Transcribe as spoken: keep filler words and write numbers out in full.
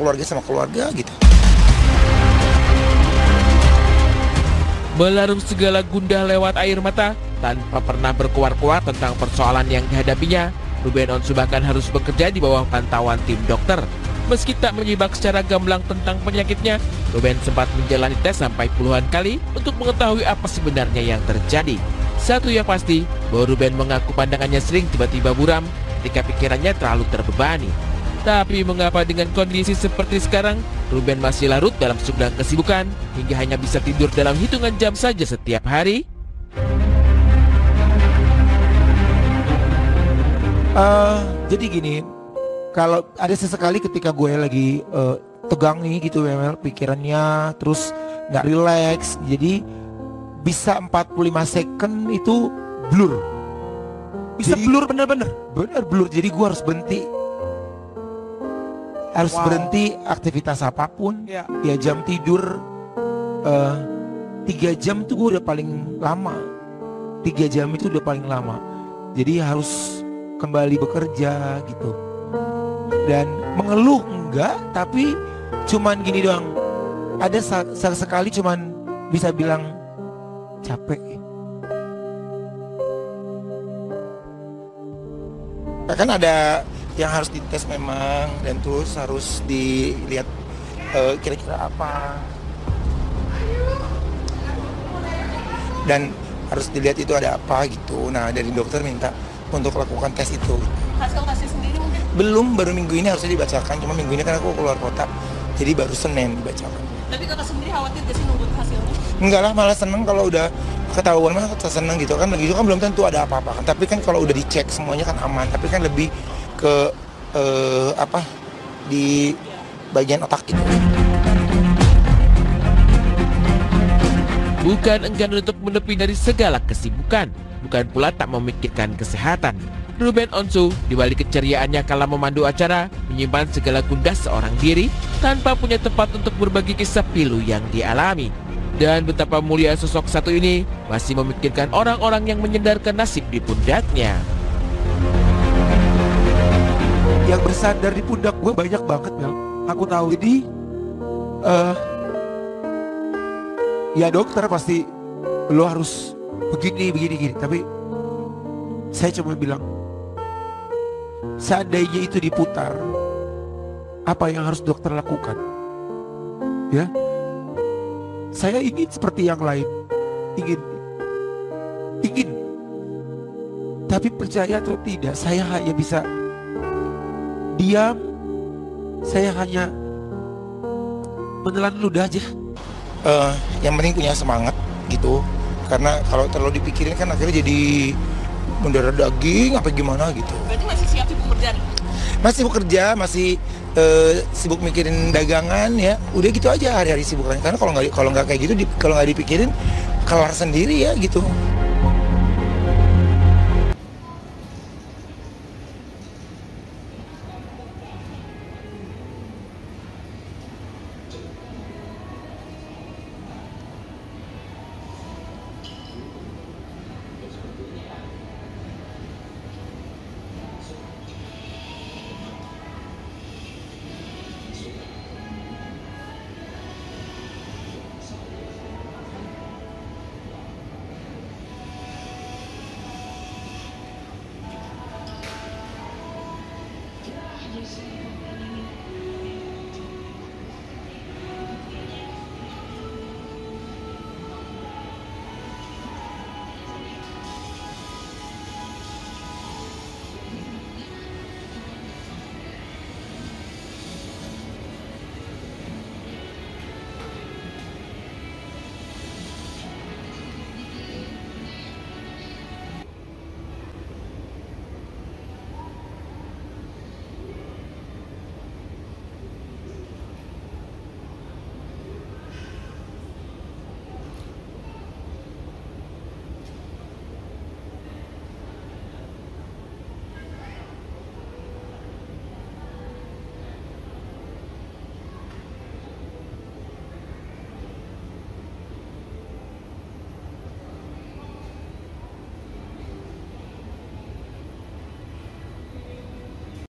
keluarga sama keluarga gitu. Melarung segala gundah lewat air mata, tanpa pernah berkuar-kuar tentang persoalan yang dihadapinya, Ruben Onsu bahkan harus bekerja di bawah pantauan tim dokter. Meski tak menyibak secara gamblang tentang penyakitnya, Ruben sempat menjalani tes sampai puluhan kali untuk mengetahui apa sebenarnya yang terjadi. Satu yang pasti, bahwa Ruben mengaku pandangannya sering tiba-tiba buram ketika pikirannya terlalu terbebani. Tapi mengapa dengan kondisi seperti sekarang, Ruben masih larut dalam segudang kesibukan hingga hanya bisa tidur dalam hitungan jam saja setiap hari? Uh, jadi gini, kalau ada sesekali ketika gue lagi uh, tegang nih gitu, pikirannya terus nggak relax, jadi bisa empat puluh lima second itu blur. Bisa jadi, blur bener-bener? Bener blur, jadi gue harus berhenti. Harus wow. berhenti aktivitas apapun ya. Ya jam tidur uh, tiga jam itu gue udah paling lama. Tiga jam itu udah paling lama. Jadi harus kembali bekerja gitu. Dan mengeluh enggak, tapi cuman gini doang. Ada sekali cuman bisa bilang capek. Kan ada yang harus dites memang, dan terus harus dilihat kira-kira uh, apa, dan harus dilihat itu ada apa gitu. Nah dari dokter minta untuk lakukan tes itu. Hasil tesnya sendiri mungkin? Belum, baru minggu ini harusnya dibacakan, cuma minggu ini kan aku keluar kota, jadi baru Senin dibacakan. Tapi kakak sendiri khawatir gak sih nunggu hasilnya? Enggak lah, malah seneng kalau udah ketahuan mah seneng gitu kan. Lagi itu kan belum tentu ada apa-apa kan, tapi kan kalau udah dicek semuanya kan aman, tapi kan lebih ke eh, apa di bagian otak itu. Bukan enggan untuk menepi dari segala kesibukan, bukan pula tak memikirkan kesehatan. Ruben Onsu, dibalik keceriaannya kala memandu acara, menyimpan segala gundah seorang diri tanpa punya tempat untuk berbagi kisah pilu yang dialami. Dan betapa mulia sosok satu ini masih memikirkan orang-orang yang menyendarkan nasib di pundaknya. Yang bersandar di pundak gue banyak banget, Mel. Aku tahu. Jadi, uh, ya dokter pasti lo harus begini, begini, gini. Tapi saya cuma bilang, seandainya itu diputar, apa yang harus dokter lakukan? Ya, saya ingin seperti yang lain, ingin, ingin. Tapi percaya atau tidak, saya hanya bisa diam, saya hanya menelan ludah aja. Uh, yang penting punya semangat gitu, karena kalau terlalu dipikirin kan akhirnya jadi mendarah daging apa gimana gitu. Berarti masih siap sibuk bekerja? Masih bekerja, masih uh, sibuk mikirin dagangan ya. Udah gitu aja hari-hari sibuk, karena kalau nggak kalau nggak kayak gitu, di, kalau nggak dipikirin kelar sendiri ya gitu.